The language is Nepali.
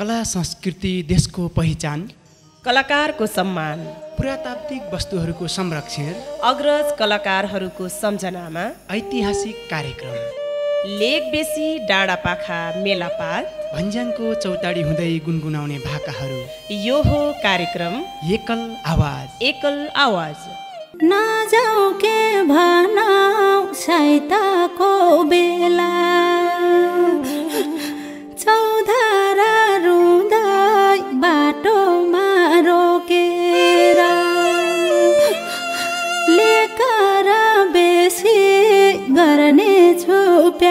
कला संस्कृति देश को पहचान, कलाकार को सम्मान, पुरातात्विक वस्तुहरू को संरक्षण, अग्रज कलाकारहरू को सम्झनामा ऐतिहासिक कार्यक्रम, लेक बेसी डाँडापाखा मेलापात, भन्ज्याङको चौताडी हुँदै गुनगुनाउने भाकाहरू, यो हो कार्यक्रम एकल आवाज। एकल आवाज नजाऊ के भनाऊ शैताको बेला, चौधारा रुँदै बाटोमा रोकेर, लेकर बेसी गर्ने छु।